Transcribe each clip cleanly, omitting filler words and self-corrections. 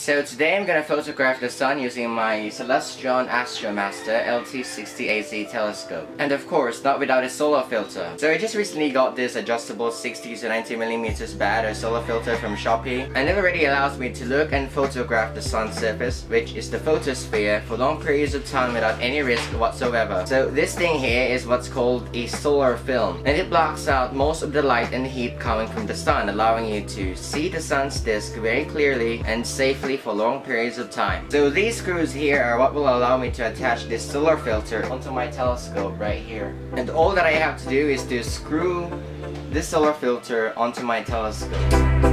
So today I'm going to photograph the sun using my Celestron AstroMaster LT60AZ telescope. And of course, not without a solar filter. So I just recently got this adjustable 60 to 90mm bad or solar filter from Shopee. And it already allows me to look and photograph the sun's surface, which is the photosphere, for long periods of time without any risk whatsoever. So this thing here is what's called a solar film. And it blocks out most of the light and heat coming from the sun, allowing you to see the sun's disk very clearly and safely for long periods of time. So these screws here are what will allow me to attach this solar filter onto my telescope right here. And all that I have to do is to screw this solar filter onto my telescope.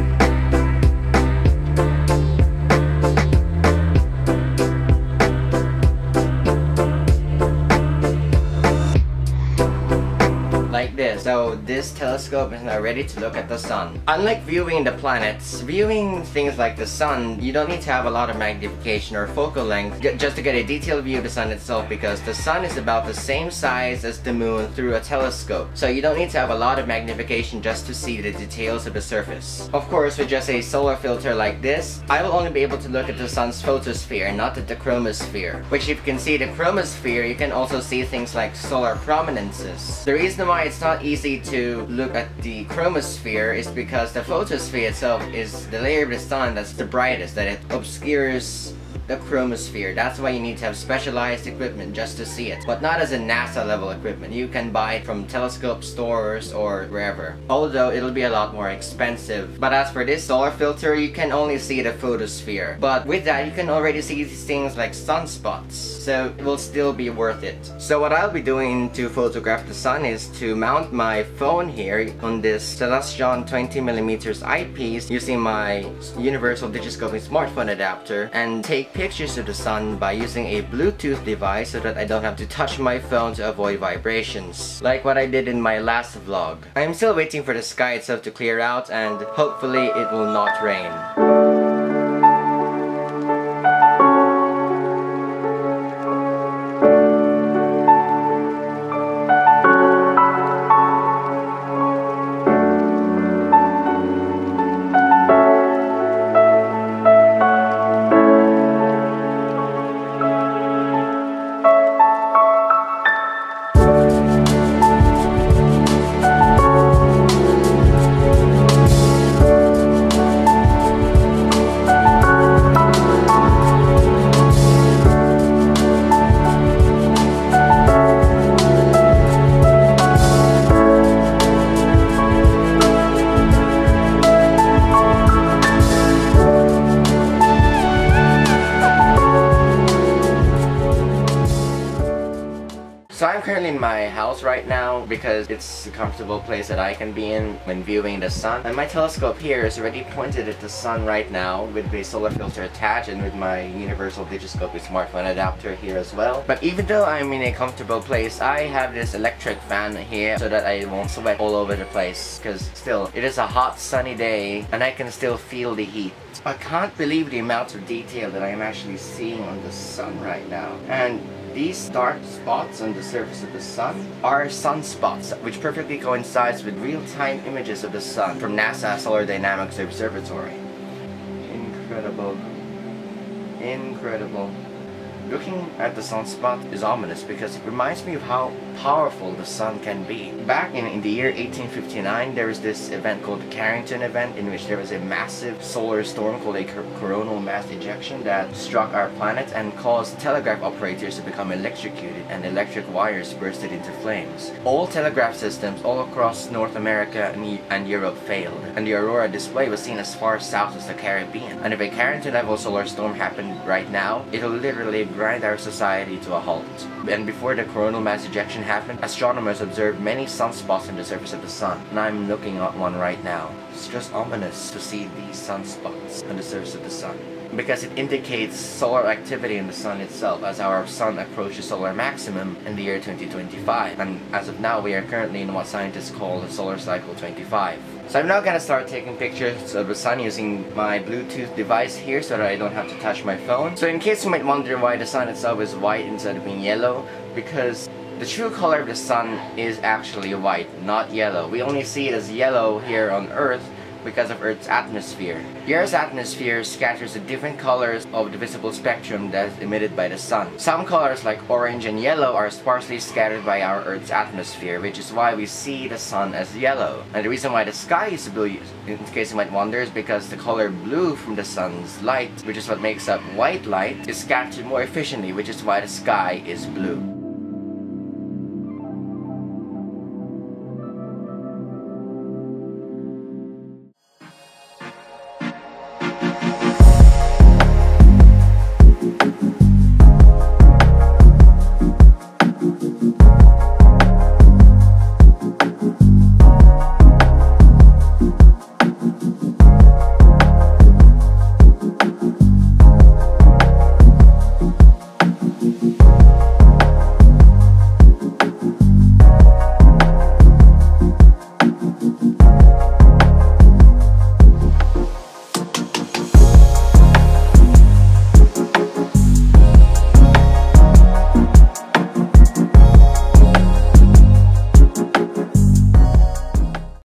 Like this. So this telescope is now ready to look at the sun. Unlike viewing the planets, viewing things like the sun, you don't need to have a lot of magnification or focal length just to get a detailed view of the sun itself, because the sun is about the same size as the moon through a telescope. So you don't need to have a lot of magnification just to see the details of the surface. Of course, with just a solar filter like this, I will only be able to look at the sun's photosphere, not at the chromosphere. Which, if you can see the chromosphere, you can also see things like solar prominences. The reason why it's not easy to look at the chromosphere is because the photosphere itself is the layer of the sun that's the brightest, that it obscures the chromosphere. That's why you need to have specialized equipment just to see it, but not as a NASA level equipment. You can buy it from telescope stores or wherever, although it'll be a lot more expensive. But as for this solar filter, you can only see the photosphere, but with that you can already see these things like sunspots, so it will still be worth it. So what I'll be doing to photograph the sun is to mount my phone here on this Celestron 20mm eyepiece using my universal digiscoping smartphone adapter and take pictures of the sun by using a Bluetooth device so that I don't have to touch my phone to avoid vibrations, like what I did in my last vlog. I'm still waiting for the sky itself to clear out, and hopefully it will not rain. So I'm currently in my house right now because it's a comfortable place that I can be in when viewing the sun. And my telescope here is already pointed at the sun right now with the solar filter attached and with my universal digiscoping smartphone adapter here as well. But even though I'm in a comfortable place, I have this electric fan here so that I won't sweat all over the place, because still, it is a hot sunny day and I can still feel the heat. I can't believe the amount of detail that I'm actually seeing on the sun right now. And these dark spots on the surface of the sun are sunspots, which perfectly coincides with real-time images of the sun from NASA Solar Dynamics Observatory. Incredible. Incredible. Looking at the sunspot is ominous because it reminds me of how powerful the sun can be. Back in the year 1859, there was this event called the Carrington Event, in which there was a massive solar storm called a coronal mass ejection that struck our planet and caused telegraph operators to become electrocuted and electric wires bursted into flames. All telegraph systems all across North America and Europe failed, and the aurora display was seen as far south as the Caribbean. And if a Carrington-level solar storm happened right now, it'll literally grind our society to a halt. And before the coronal mass ejection happened, astronomers observed many sunspots on the surface of the sun, and I'm looking at one right now. It's just ominous to see these sunspots on the surface of the sun, because it indicates solar activity in the sun itself as our sun approaches solar maximum in the year 2025. And as of now, we are currently in what scientists call the solar cycle 25. So I'm now going to start taking pictures of the sun using my Bluetooth device here so that I don't have to touch my phone. So in case you might wonder why the sun itself is white instead of being yellow, because the true color of the sun is actually white, not yellow. We only see it as yellow here on Earth because of Earth's atmosphere. The Earth's atmosphere scatters the different colors of the visible spectrum that is emitted by the sun. Some colors like orange and yellow are sparsely scattered by our Earth's atmosphere, which is why we see the sun as yellow. And the reason why the sky is blue, in case you might wonder, is because the color blue from the sun's light, which is what makes up white light, is captured more efficiently, which is why the sky is blue.